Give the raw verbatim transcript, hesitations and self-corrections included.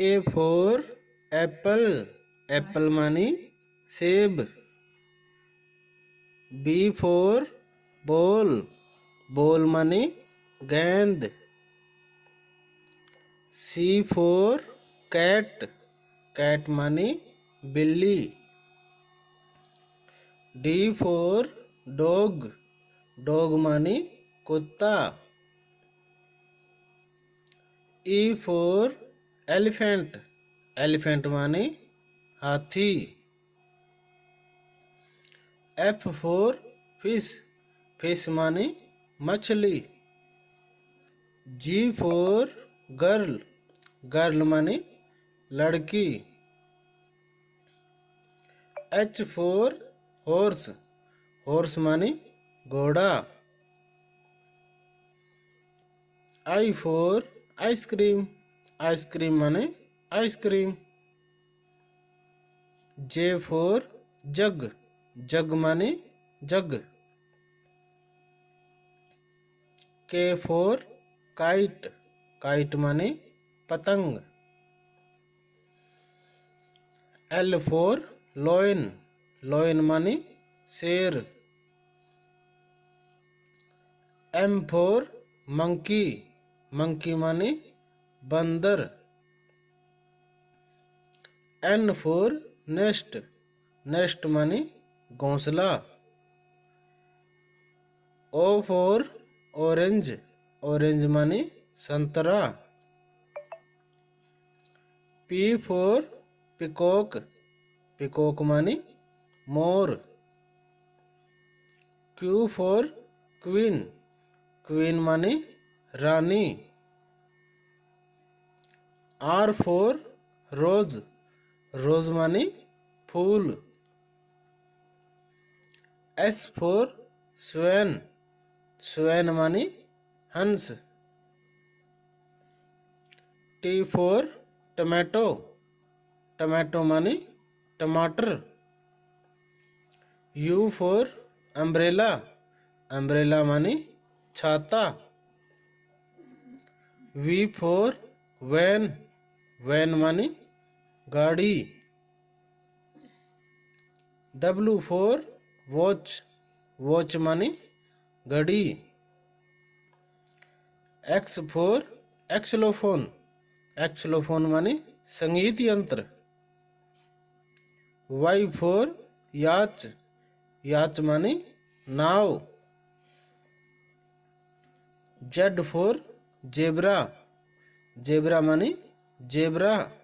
A for Apple, Apple मानी सेब। B for ball, ball मानी गेंद। सी फॉर कैट, कैट मानी बिल्ली। डी फॉर डॉग, डॉग मानी कुत्ता। ई फॉर एलिफेंट, एलिफेंट माने हाथी। एफ फॉर फिश, फिश माने मछली। जी फॉर गर्ल, गर्ल माने लड़की। एच फॉर हॉर्स, हॉर्स माने घोड़ा। आई फॉर आइसक्रीम, आइसक्रीम माने ice cream. J for jug, jug माने जग। के फॉर काइट, काइट माने पतंग। एल फॉर लॉयन, लॉयन माने शेर। एम फॉर मंकी, मंकी माने बंदर। एन फॉर नेस्ट, नेस्ट माने घोंसला। ओ फॉर ऑरेंज, ऑरेंज माने संतरा। पी फॉर पिकॉक, पिकॉक माने मोर। क्यू फॉर क्वीन, क्वीन माने रानी। आर फॉर रोज, रोज माने फूल। एस फॉर स्वैन, स्वैन माने हंस। टी फॉर टमाटो, टमाटो माने टमाटर। यू फॉर अम्ब्रेला, अम्ब्रेला माने छाता। वी फॉर वैन, वैन माने गाड़ी। डब्लू फॉर वॉच, वॉच माने घड़ी। एक्स फॉर एक्सलोफोन, एक्सलोफोन माने संगीत यंत्र। वाई फॉर याच, याच माने नाव। जेड फॉर जेब्रा, जेब्रा माने जेब्रा।